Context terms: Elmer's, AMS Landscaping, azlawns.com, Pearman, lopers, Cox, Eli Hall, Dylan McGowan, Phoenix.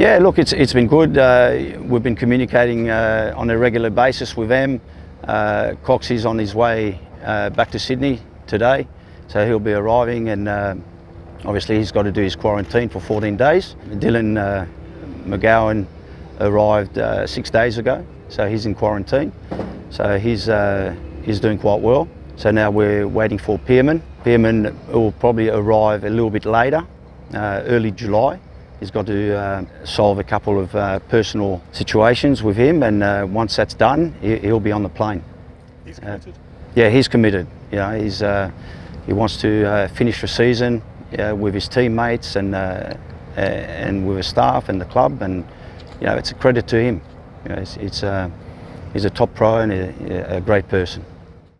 Yeah, look, it's been good. We've been communicating on a regular basis with them. Cox is on his way back to Sydney today, so he'll be arriving, and obviously he's got to do his quarantine for 14 days. Dylan McGowan arrived 6 days ago, so he's in quarantine. So he's doing quite well. So now we're waiting for Pearman. Pearman will probably arrive a little bit later, early July. He's got to solve a couple of personal situations with him, and once that's done, he'll be on the plane. He's committed? Yeah, he's committed. You know, he wants to finish the season with his teammates and with his staff and the club, and you know, it's a credit to him. You know, he's a top pro and a great person.